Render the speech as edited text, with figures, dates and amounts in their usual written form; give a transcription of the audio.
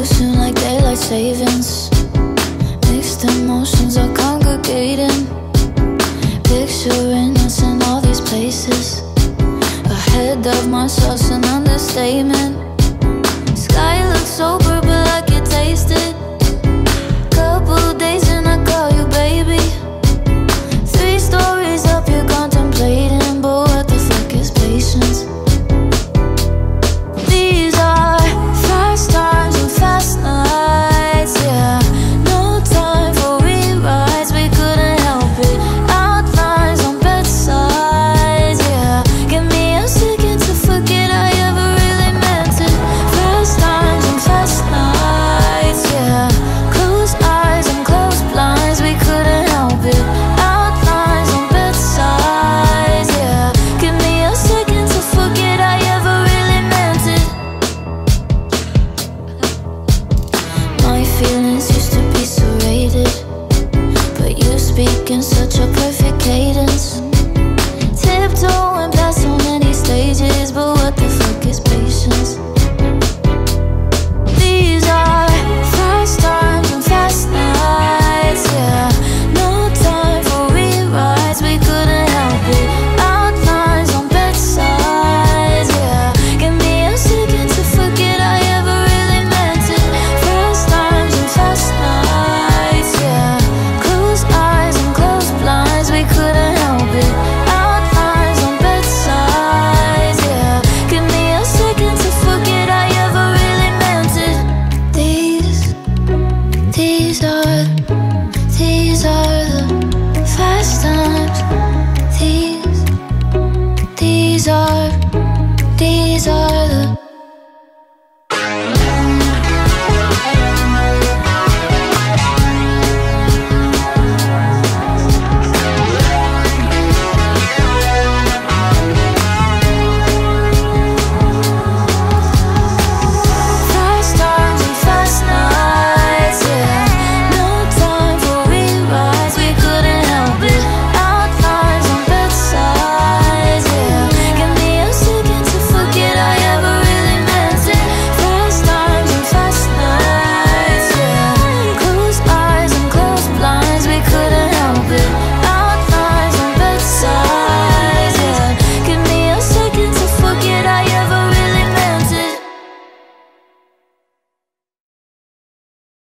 too soon like daylight savings. Mixed emotions are congregating, picturing us in all these places. Ahead of myself's an understatement. Sky looks sober but I can taste it. Couple days and I call you baby. 3 stories up, you're contemplating, but what the fuck is patience? These are the